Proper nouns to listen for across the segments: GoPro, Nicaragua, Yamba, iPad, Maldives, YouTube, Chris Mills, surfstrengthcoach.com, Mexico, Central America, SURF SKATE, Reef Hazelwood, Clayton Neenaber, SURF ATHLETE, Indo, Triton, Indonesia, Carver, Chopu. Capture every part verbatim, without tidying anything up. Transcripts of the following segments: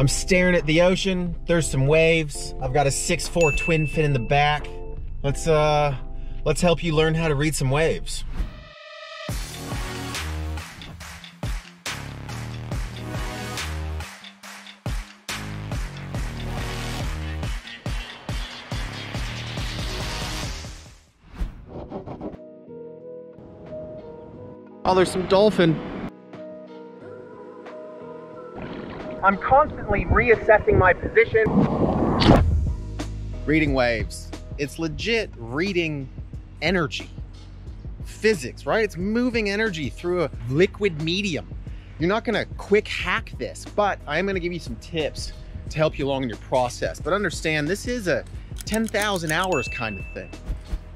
I'm staring at the ocean. There's some waves. I've got a six four twin fin in the back. Let's uh, let's help you learn how to read some waves. Oh, there's some dolphin. I'm constantly reassessing my position. Reading waves. It's legit reading energy. Physics, right? It's moving energy through a liquid medium. You're not gonna quick hack this, but I am gonna give you some tips to help you along in your process. But understand, this is a ten thousand hours kind of thing.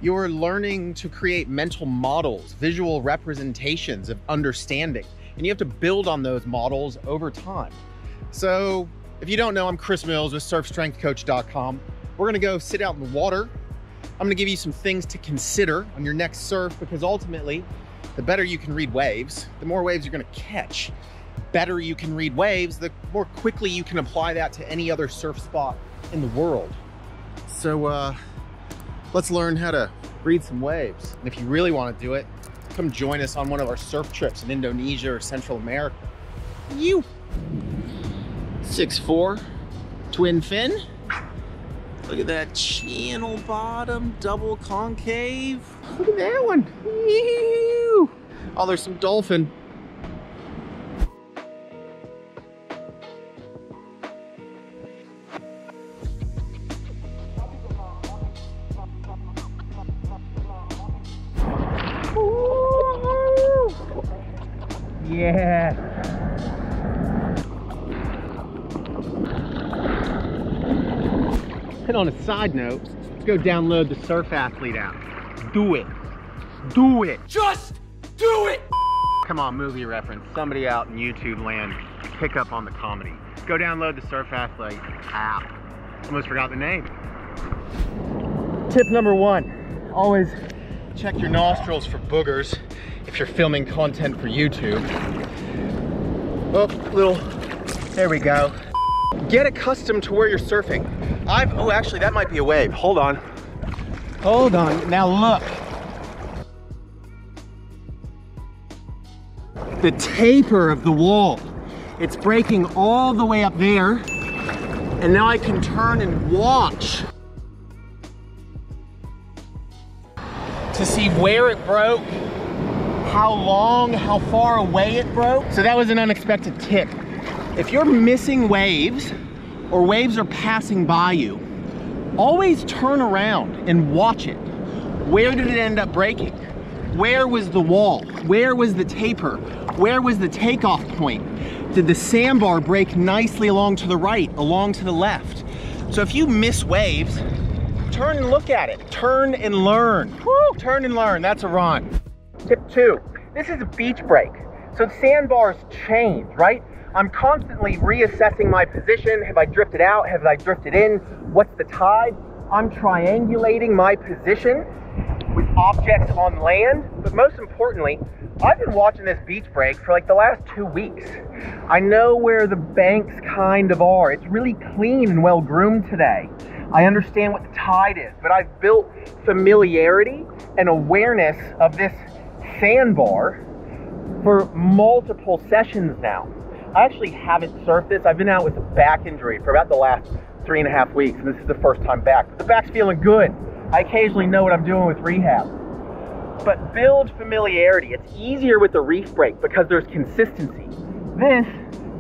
You're learning to create mental models, visual representations of understanding, and you have to build on those models over time. So if you don't know, I'm Chris Mills with surf strength coach dot com. We're gonna go sit out in the water. I'm gonna give you some things to consider on your next surf, because ultimately, the better you can read waves, the more waves you're gonna catch. The better you can read waves, the more quickly you can apply that to any other surf spot in the world. So, uh, let's learn how to read some waves. And if you really want to do it, come join us on one of our surf trips in Indonesia or Central America. You! six four, twin fin. Look at that channel bottom, double concave. Look at that one. Ew. Oh, there's some dolphin. Yeah. And on a side note, let's go download the Surf Athlete app. Do it. Do it. Just do it. Come on, movie reference. Somebody out in YouTube land, pick up on the comedy. Go download the Surf Athlete app. Almost forgot the name. Tip number one, always check your nostrils for boogers if you're filming content for YouTube. Oh, little, there we go. Get accustomed to where you're surfing. I've, oh, actually, that might be a wave. Hold on. Hold on, now look. The taper of the wall. It's breaking all the way up there. And now I can turn and watch to see where it broke, how long, how far away it broke. So that was an unexpected tip. If you're missing waves or waves are passing by you, always turn around and watch it. Where did it end up breaking? Where was the wall? Where was the taper? Where was the takeoff point? Did the sandbar break nicely along to the right, along to the left? So if you miss waves, turn and look at it. Turn and learn. Woo, turn and learn, that's a rhyme. Tip two, this is a beach break. So sandbars change, right? I'm constantly reassessing my position. Have I drifted out? Have I drifted in? What's the tide? I'm triangulating my position with objects on land. But most importantly, I've been watching this beach break for like the last two weeks. I know where the banks kind of are. It's really clean and well-groomed today. I understand what the tide is, but I've built familiarity and awareness of this sandbar for multiple sessions now. I actually haven't surfed this. I've been out with a back injury for about the last three and a half weeks, and this is the first time back. But the back's feeling good. I occasionally know what I'm doing with rehab. But build familiarity. It's easier with the reef break because there's consistency. This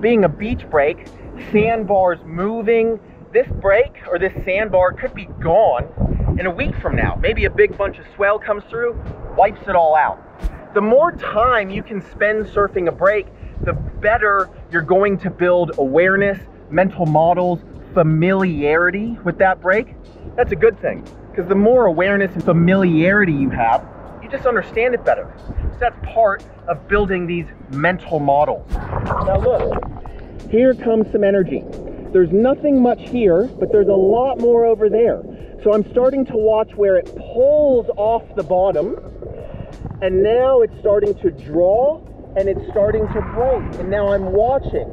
being a beach break, sandbars moving, this break or this sandbar could be gone in a week from now. Maybe a big bunch of swell comes through, wipes it all out. The more time you can spend surfing a break, the better you're going to build awareness, mental models, familiarity with that break. That's a good thing, because the more awareness and familiarity you have, you just understand it better. So that's part of building these mental models. Now look, here comes some energy. There's nothing much here, but there's a lot more over there. So I'm starting to watch where it pulls off the bottom, and now it's starting to draw, and it's starting to break, and now I'm watching.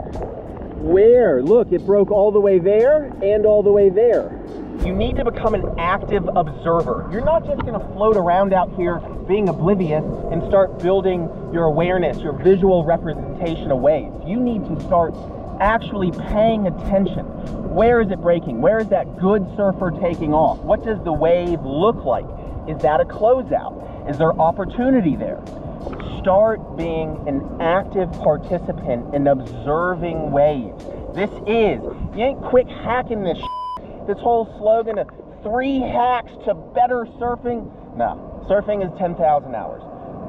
where? Look, it broke all the way there and all the way there. You need to become an active observer. You're not just going to float around out here being oblivious and start building your awareness, your visual representation of waves. You need to start actually paying attention. Where is it breaking? Where is that good surfer taking off? What does the wave look like? Is that a closeout? Is there opportunity there? Start being an active participant in observing waves. This is, you ain't quick hacking this shit. This whole slogan of three hacks to better surfing. No, surfing is ten thousand hours.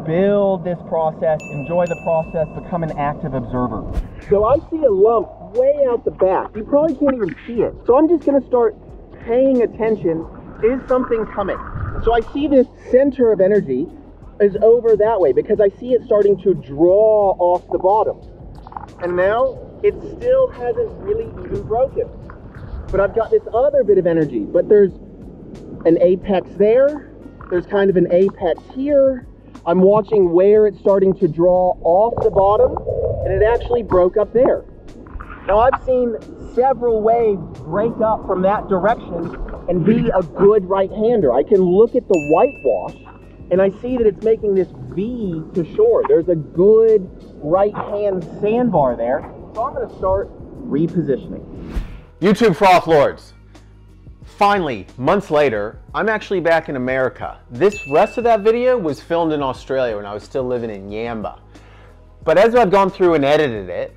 Build this process, enjoy the process, become an active observer. So I see a lump way out the back. You probably can't even see it. So I'm just gonna start paying attention. Is something coming? So I see this center of energy is over that way because I see it starting to draw off the bottom. And now it still hasn't really even broken. But I've got this other bit of energy, but there's an apex there. There's kind of an apex here. I'm watching where it's starting to draw off the bottom, and it actually broke up there. Now I've seen several waves break up from that direction and be a good right-hander. I can look at the whitewash and I see that it's making this V to shore. There's a good right-hand sandbar there. So I'm gonna start repositioning. YouTube froth lords. Finally, months later, I'm actually back in America. This rest of that video was filmed in Australia when I was still living in Yamba. But as I've gone through and edited it,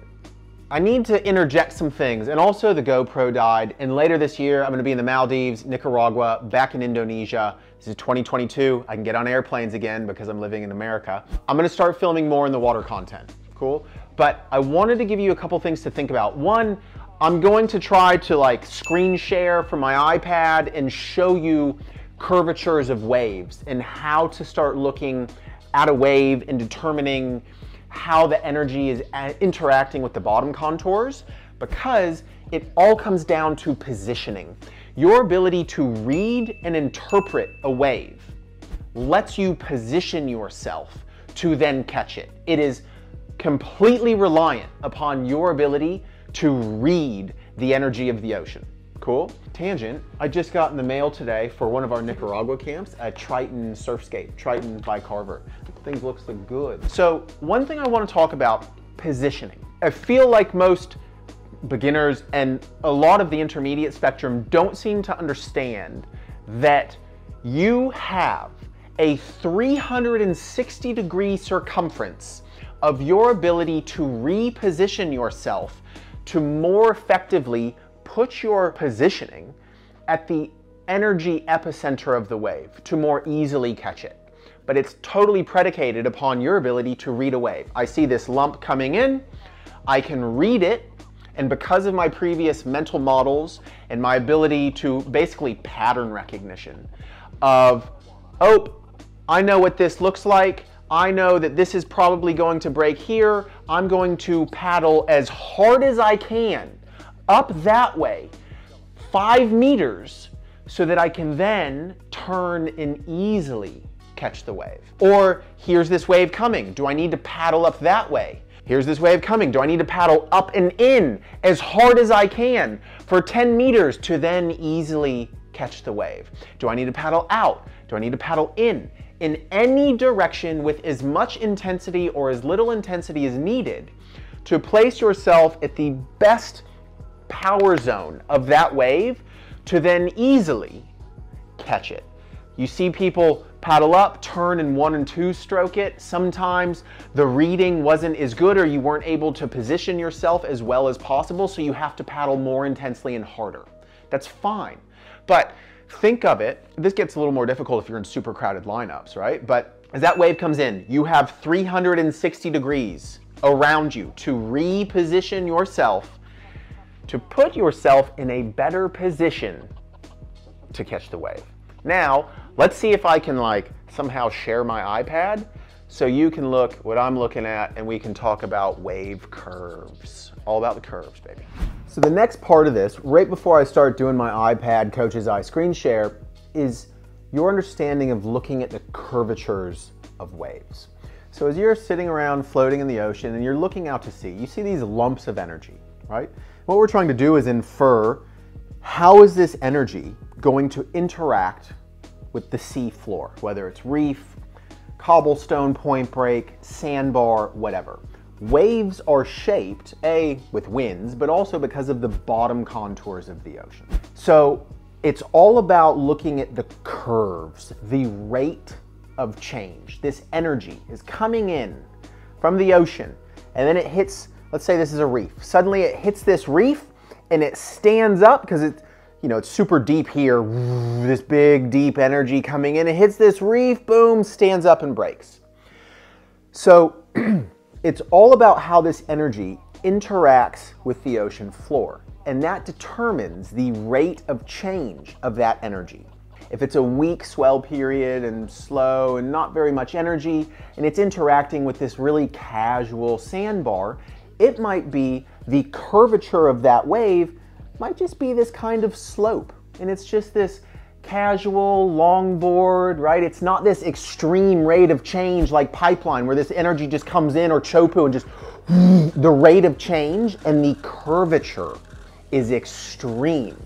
I need to interject some things, and also the GoPro died, and later this year I'm going to be in the Maldives, Nicaragua, back in Indonesia. This is twenty twenty-two. I can get on airplanes again because I'm living in America. I'm going to start filming more in the water content. Cool? But I wanted to give you a couple things to think about. One, I'm going to try to like screen share from my iPad and show you curvatures of waves and how to start looking at a wave and determining how the energy is interacting with the bottom contours, because it all comes down to positioning. Your ability to read and interpret a wave lets you position yourself to then catch it. It is completely reliant upon your ability to read the energy of the ocean. Cool? Tangent, I just got in the mail today for one of our Nicaragua camps, a Triton surfskate, Triton by Carver. Things looks so good. So one thing I want to talk about, positioning. I feel like most beginners and a lot of the intermediate spectrum don't seem to understand that you have a three hundred sixty degree circumference of your ability to reposition yourself to more effectively put your positioning at the energy epicenter of the wave to more easily catch it. But it's totally predicated upon your ability to read a wave. I see this lump coming in, I can read it, and because of my previous mental models and my ability to basically pattern recognition of, oh, I know what this looks like, I know that this is probably going to break here, I'm going to paddle as hard as I can up that way, five meters, so that I can then turn and easily catch the wave. Or here's this wave coming. Do I need to paddle up that way? Here's this wave coming. Do I need to paddle up and in as hard as I can for ten meters to then easily catch the wave? Do I need to paddle out? Do I need to paddle in? In any direction with as much intensity or as little intensity as needed to place yourself at the best power zone of that wave to then easily catch it. You see people paddle up, turn and one and two stroke it. Sometimes the reading wasn't as good or you weren't able to position yourself as well as possible, so you have to paddle more intensely and harder. That's fine. But think of it, this gets a little more difficult if you're in super crowded lineups, right? But as that wave comes in, you have three hundred sixty degrees around you to reposition yourself, to put yourself in a better position to catch the wave. Now, let's see if I can like somehow share my iPad so you can look what I'm looking at and we can talk about wave curves. All about the curves, baby. So the next part of this, right before I start doing my iPad Coach's Eye screen share, is your understanding of looking at the curvatures of waves. So as you're sitting around floating in the ocean and you're looking out to sea, you see these lumps of energy, right? What we're trying to do is infer, how is this energy going to interact with the sea floor, whether it's reef, cobblestone, point break, sandbar, whatever. Waves are shaped, A, with winds, but also because of the bottom contours of the ocean. So it's all about looking at the curves, the rate of change. This energy is coming in from the ocean, and then it hits, let's say this is a reef. Suddenly it hits this reef and it stands up because it's, you know, it's super deep here, this big deep energy coming in. It hits this reef, boom, stands up and breaks. So it's all about how this energy interacts with the ocean floor, and that determines the rate of change of that energy. If it's a weak swell period and slow and not very much energy, and it's interacting with this really casual sandbar, it might be the curvature of that wave might just be this kind of slope. And it's just this casual longboard, right? It's not this extreme rate of change like Pipeline, where this energy just comes in, or Chopu, and just the rate of change and the curvature is extreme.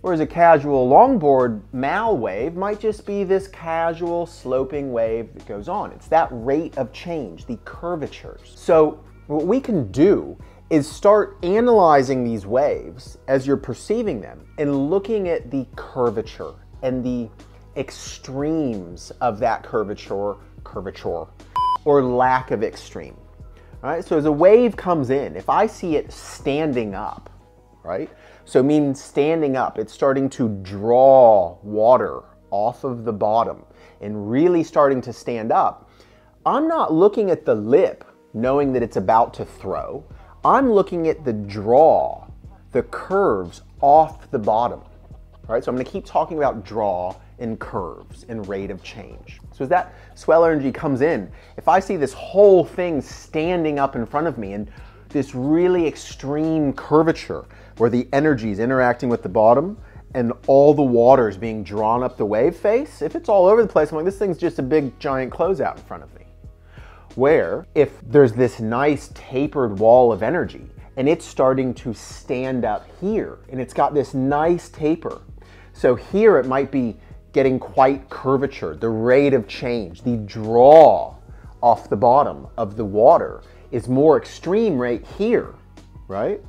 Whereas a casual longboard mal wave might just be this casual sloping wave that goes on. It's that rate of change, the curvatures. So what we can do is start analyzing these waves as you're perceiving them and looking at the curvature and the extremes of that curvature, curvature, or lack of extreme. All right, so as a wave comes in, if I see it standing up, right? So meaning standing up, it's starting to draw water off of the bottom and really starting to stand up. I'm not looking at the lip knowing that it's about to throw. I'm looking at the draw, the curves off the bottom. All right, so I'm gonna keep talking about draw and curves and rate of change. So as that swell energy comes in, if I see this whole thing standing up in front of me and this really extreme curvature where the energy is interacting with the bottom and all the water is being drawn up the wave face, if it's all over the place, I'm like, this thing's just a big giant closeout in front of me. Where if there's this nice tapered wall of energy and it's starting to stand up here and it's got this nice taper. So here it might be getting quite curvature, the rate of change, the draw off the bottom of the water is more extreme right here, right?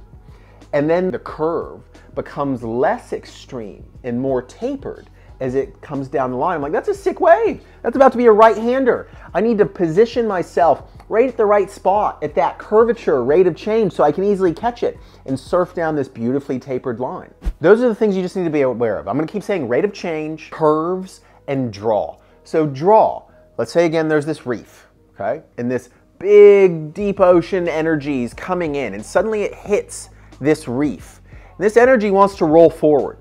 And then the curve becomes less extreme and more tapered as it comes down the line. I'm like, that's a sick wave. That's about to be a right-hander. I need to position myself right at the right spot at that curvature rate of change so I can easily catch it and surf down this beautifully tapered line. Those are the things you just need to be aware of. I'm gonna keep saying rate of change, curves, and draw. So draw, let's say again, there's this reef, okay? And this big deep ocean energy is coming in and suddenly it hits this reef. And this energy wants to roll forward,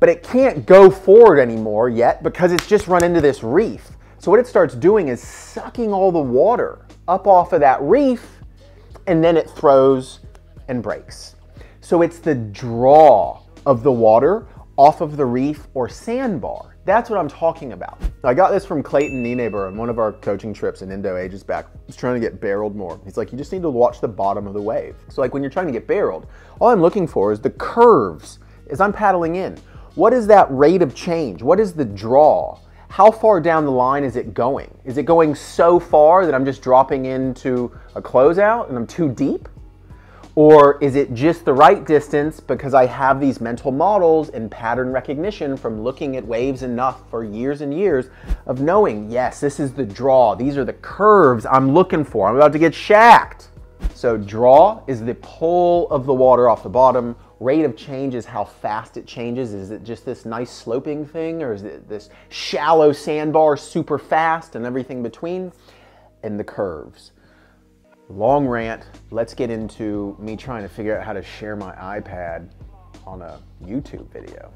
but it can't go forward anymore yet because it's just run into this reef. So what it starts doing is sucking all the water up off of that reef, and then it throws and breaks. So it's the draw of the water off of the reef or sandbar. That's what I'm talking about. I got this from Clayton Neenaber on one of our coaching trips in Indo ages back. He's trying to get barreled more. He's like, you just need to watch the bottom of the wave. So like when you're trying to get barreled, all I'm looking for is the curves as I'm paddling in. What is that rate of change? What is the draw? How far down the line is it going? Is it going so far that I'm just dropping into a closeout and I'm too deep? Or is it just the right distance because I have these mental models and pattern recognition from looking at waves enough for years and years of knowing, yes, this is the draw. These are the curves I'm looking for. I'm about to get shacked. So draw is the pull of the water off the bottom. Rate of change is how fast it changes. Is it just this nice sloping thing, or is it this shallow sandbar super fast and everything between? And the curves. Long rant. Let's get into me trying to figure out how to share my iPad on a YouTube video.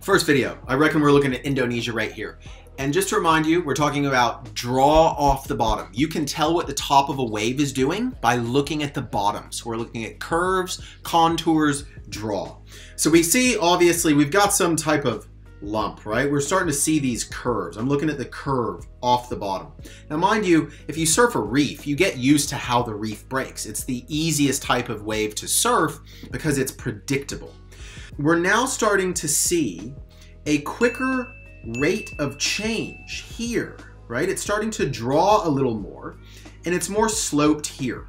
First video, I reckon we're looking at Indonesia right here. And just to remind you, we're talking about draw off the bottom. You can tell what the top of a wave is doing by looking at the bottom. So we're looking at curves, contours, draw. So we see, obviously, we've got some type of lump, right? We're starting to see these curves. I'm looking at the curve off the bottom. Now, mind you, if you surf a reef, you get used to how the reef breaks. It's the easiest type of wave to surf because it's predictable. We're now starting to see a quicker rate of change here, right? It's starting to draw a little more, and it's more sloped here.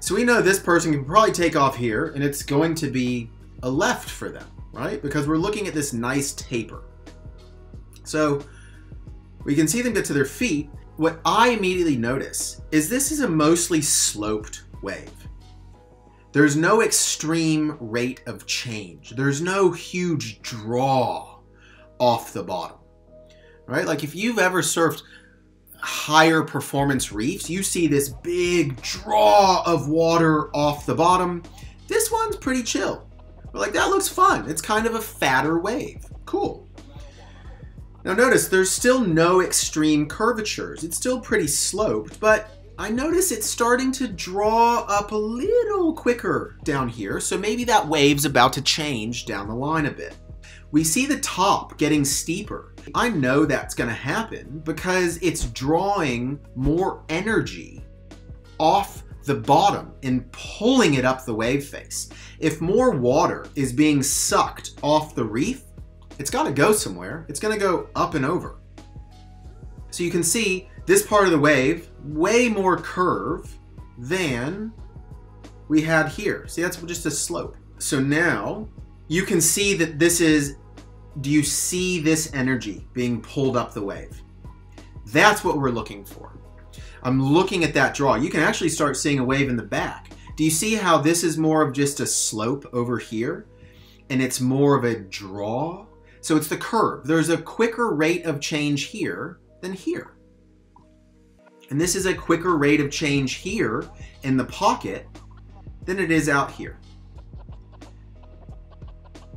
So we know this person can probably take off here, and it's going to be a left for them, right? Because we're looking at this nice taper. So we can see them get to their feet. What I immediately notice is this is a mostly sloped wave. There's no extreme rate of change. There's no huge draw off the bottom, right? Like if you've ever surfed higher performance reefs, you see this big draw of water off the bottom. This one's pretty chill. We're like, that looks fun. It's kind of a fatter wave. Cool. Now notice there's still no extreme curvatures. It's still pretty sloped, but I notice it's starting to draw up a little quicker down here. So maybe that wave's about to change down the line a bit. We see the top getting steeper. I know that's going to happen because it's drawing more energy off the bottom and pulling it up the wave face. If more water is being sucked off the reef, it's got to go somewhere. It's going to go up and over. So you can see this part of the wave, way more curve than we had here. See, that's just a slope. So now you can see that this is, do you see this energy being pulled up the wave? That's what we're looking for. I'm looking at that draw. You can actually start seeing a wave in the back. Do you see how this is more of just a slope over here? And it's more of a draw? So it's the curve. There's a quicker rate of change here than here. And this is a quicker rate of change here in the pocket than it is out here.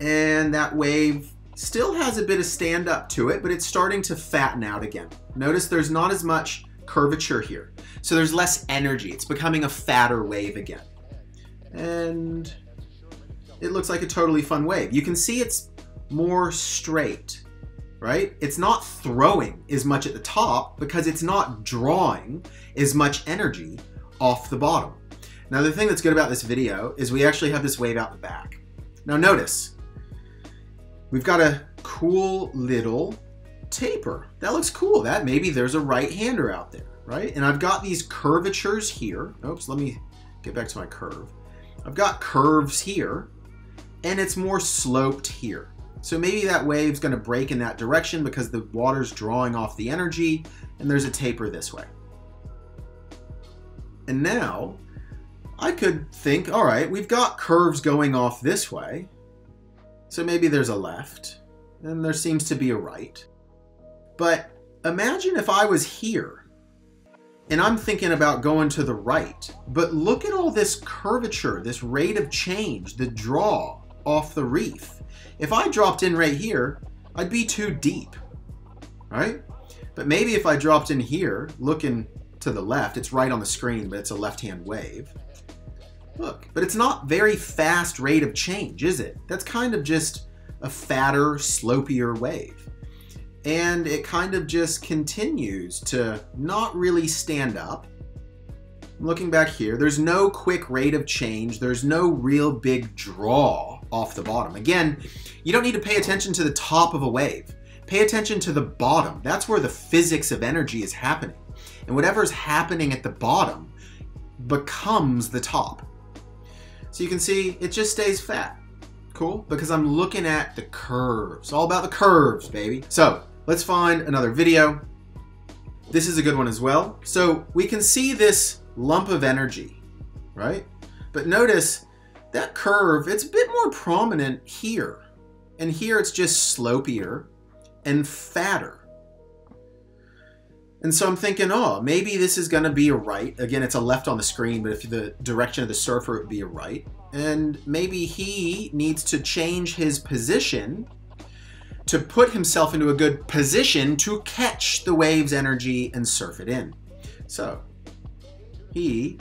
And that wave still has a bit of stand up to it, but it's starting to fatten out again. Notice there's not as much curvature here. So there's less energy. It's becoming a fatter wave again. And it looks like a totally fun wave. You can see it's more straight, right? It's not throwing as much at the top because it's not drawing as much energy off the bottom. Now, the thing that's good about this video is we actually have this wave out the back. Now notice, we've got a cool little taper. That looks cool. That maybe there's a right-hander out there, right? And I've got these curvatures here. Oops, let me get back to my curve. I've got curves here, and it's more sloped here. So maybe that wave's going to break in that direction because the water's drawing off the energy, and there's a taper this way. And now I could think, all right, we've got curves going off this way. So maybe there's a left, and there seems to be a right. But imagine if I was here, and I'm thinking about going to the right, but look at all this curvature, this rate of change, the draw off the reef. If I dropped in right here, I'd be too deep, right? But maybe if I dropped in here, looking to the left, it's right on the screen, but it's a left-hand wave. Look, but it's not very fast rate of change, is it? That's kind of just a fatter, slopier wave. And it kind of just continues to not really stand up. Looking back here, there's no quick rate of change. There's no real big draw off the bottom. Again, you don't need to pay attention to the top of a wave. Pay attention to the bottom. That's where the physics of energy is happening. And whatever's happening at the bottom becomes the top. So you can see it just stays fat. Cool? Because I'm looking at the curves. It's all about the curves, baby. So let's find another video. This is a good one as well. So we can see this lump of energy, right? But notice that curve, it's a bit more prominent here. And here it's just slopier and fatter. And so I'm thinking, oh, maybe this is going to be a right. Again, it's a left on the screen, but if the direction of the surfer, it would be a right. And maybe he needs to change his position to put himself into a good position to catch the wave's energy and surf it in. So he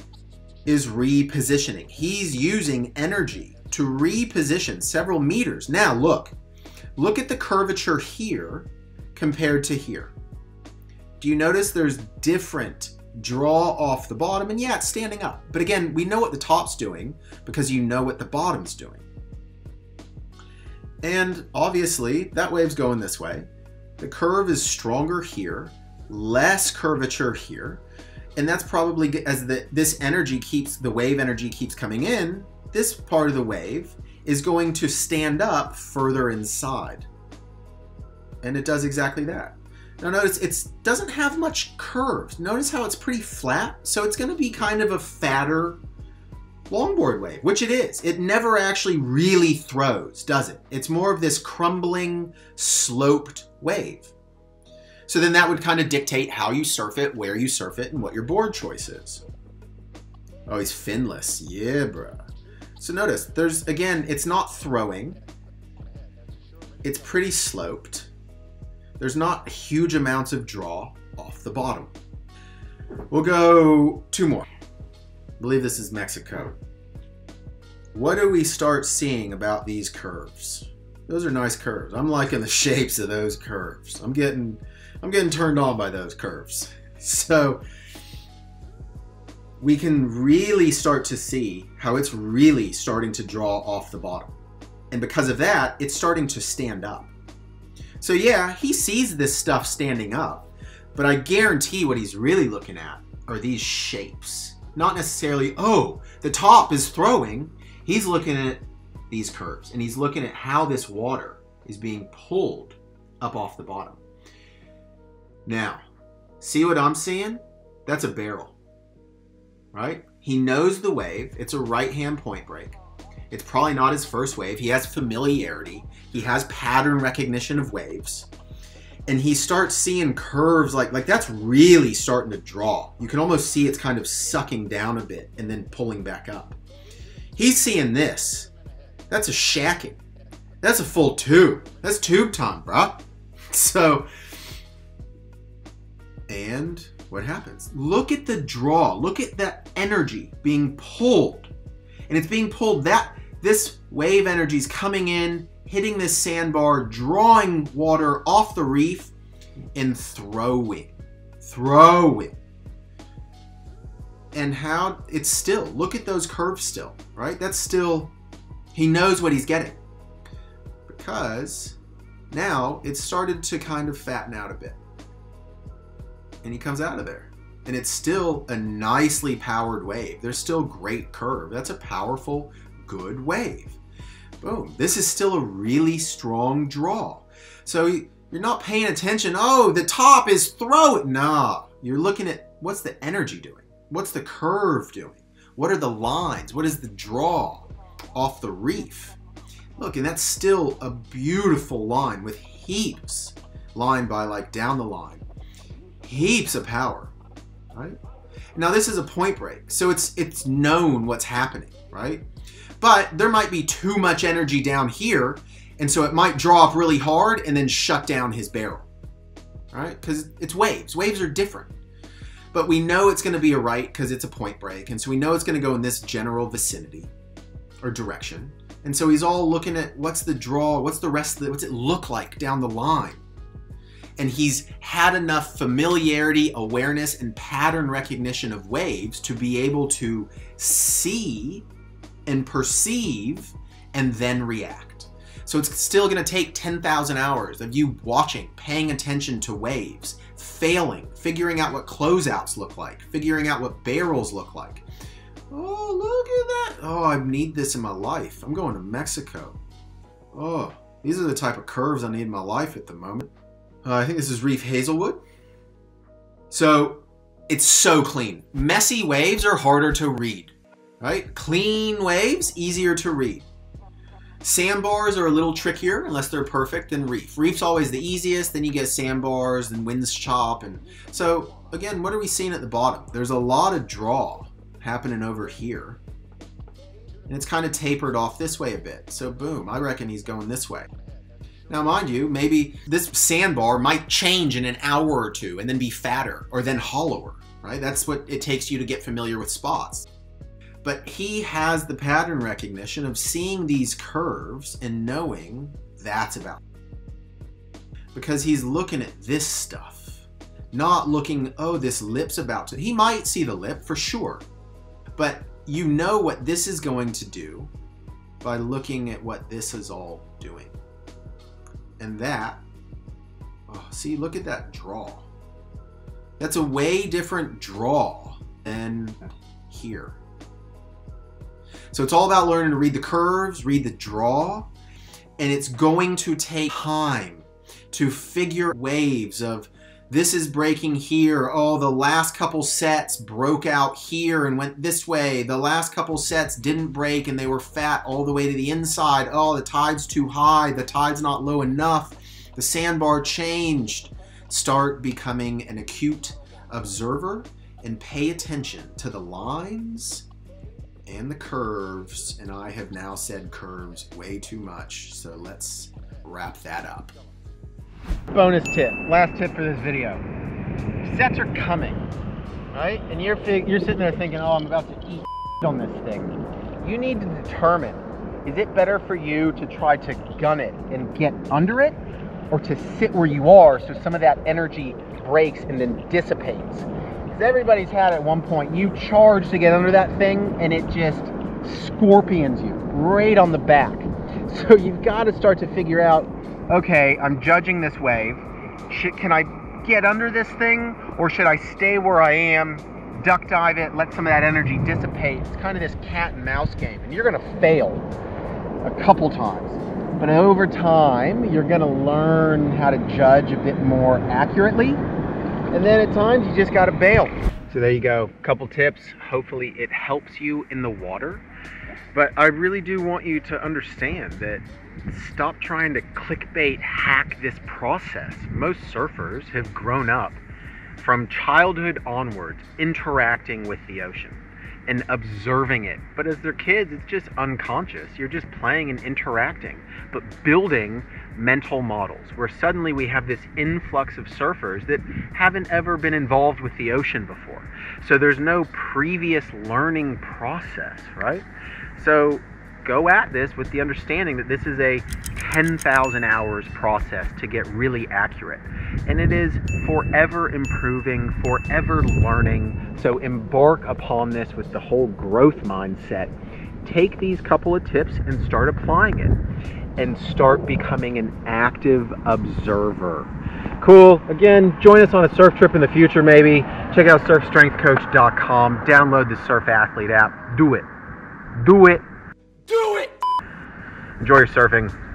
is repositioning. He's using energy to reposition several meters. Now look, Look at the curvature here compared to here. Do you notice there's different draw off the bottom? And yeah, it's standing up. But again, we know what the top's doing because you know what the bottom's doing. And obviously that wave's going this way. The curve is stronger here, less curvature here. And that's probably as the, this energy keeps, the wave energy keeps coming in, this part of the wave is going to stand up further inside. And it does exactly that. Now notice it doesn't have much curve. Notice how it's pretty flat. So it's gonna be kind of a fatter longboard wave, which it is. It never actually really throws, does it? It's more of this crumbling, sloped wave. So then that would kind of dictate how you surf it, where you surf it, and what your board choice is. Oh, he's finless, yeah, bruh. So notice, there's, again, it's not throwing. It's pretty sloped. There's not huge amounts of draw off the bottom. We'll go two more. I believe this is Mexico. What do we start seeing about these curves? Those are nice curves. I'm liking the shapes of those curves. I'm getting, I'm getting turned on by those curves. So we can really start to see how it's really starting to draw off the bottom. And because of that, it's starting to stand up. So yeah, he sees this stuff standing up, but I guarantee what he's really looking at are these shapes. Not necessarily, oh, the top is throwing. He's looking at these curves, and he's looking at how this water is being pulled up off the bottom. Now, see what I'm seeing? That's a barrel, right? He knows the wave. It's a right-hand point break. It's probably not his first wave. He has familiarity. He has pattern recognition of waves. And he starts seeing curves like, like that's really starting to draw. You can almost see it's kind of sucking down a bit and then pulling back up. He's seeing this. That's a shacking. That's a full tube. That's tube time, bruh. So, and what happens? Look at the draw. Look at that energy being pulled. And it's being pulled that, this wave energy is coming in, hitting this sandbar, drawing water off the reef, and throwing, throwing. And how it's still, look at those curves still, right? That's still, he knows what he's getting because now it's started to kind of fatten out a bit. And he comes out of there and it's still a nicely powered wave. There's still great curve. That's a powerful, good wave. Boom, this is still a really strong draw. So you're not paying attention, oh, the top is throwing. Nah, you're looking at what's the energy doing? What's the curve doing? What are the lines? What is the draw off the reef? Look, and that's still a beautiful line with heaps, line by like down the line, heaps of power, right? Now this is a point break, so it's, it's known what's happening, right? But there might be too much energy down here, and so it might draw up really hard and then shut down his barrel, right? Because it's waves. Waves are different. But we know it's going to be a right because it's a point break, and so we know it's going to go in this general vicinity or direction. And so he's all looking at what's the draw, what's the rest of the, what's it look like down the line? And he's had enough familiarity, awareness, and pattern recognition of waves to be able to see and perceive and then react. So it's still gonna take ten thousand hours of you watching, paying attention to waves, failing, figuring out what closeouts look like, figuring out what barrels look like. Oh, look at that. Oh, I need this in my life. I'm going to Mexico. Oh, these are the type of curves I need in my life at the moment. Uh, I think this is Reef Hazelwood. So it's so clean. Messy waves are harder to read. Right? Clean waves, easier to read. Sandbars are a little trickier, unless they're perfect, than reef. Reef's always the easiest, then you get sandbars, then winds chop. And so, again, what are we seeing at the bottom? There's a lot of draw happening over here. And it's kind of tapered off this way a bit. So, boom, I reckon he's going this way. Now, mind you, maybe this sandbar might change in an hour or two and then be fatter or then hollower, right? That's what it takes you to get familiar with spots. But he has the pattern recognition of seeing these curves and knowing that's about it. because he's looking at this stuff, not looking, oh, this lip's about to. He might see the lip for sure, but you know what this is going to do by looking at what this is all doing. And that, oh, see, look at that draw. That's a way different draw than here. So it's all about learning to read the curves, read the draw, and it's going to take time to figure waves of this is breaking here. Oh, the last couple sets broke out here and went this way. The last couple sets didn't break and they were fat all the way to the inside. Oh, the tide's too high. The tide's not low enough. The sandbar changed. Start becoming an acute observer and pay attention to the lines and the curves. And I have now said curves way too much, so let's wrap that up. Bonus tip, last tip for this video. Sets are coming, right? And you're you're sitting there thinking, oh, I'm about to eat on this thing. You need to determine, is it better for you to try to gun it and get under it, or to sit where you are so some of that energy breaks and then dissipates? Because everybody's had at one point, you charge to get under that thing and it just scorpions you right on the back. So you've got to start to figure out, okay, I'm judging this wave. Should, can I get under this thing, or should I stay where I am, duck dive it, let some of that energy dissipate? It's kind of this cat and mouse game, and you're going to fail a couple times. But over time, you're going to learn how to judge a bit more accurately, and then at times you just got to bail. So there you go, couple tips. Hopefully it helps you in the water. But I really do want you to understand that stop trying to clickbait hack this process. Most surfers have grown up from childhood onwards interacting with the ocean and observing it. But as they're kids, it's just unconscious. You're just playing and interacting, but building mental models where suddenly we have this influx of surfers that haven't ever been involved with the ocean before. So there's no previous learning process, right? So go at this with the understanding that this is a ten thousand hours process to get really accurate. And it is forever improving, forever learning. So embark upon this with the whole growth mindset. Take these couple of tips and start applying it, and start becoming an active observer. Cool. Again, join us on a surf trip in the future maybe. Check out surf strength coach dot com. Download the Surf Athlete app. Do it. Do it. Do it! Enjoy your surfing.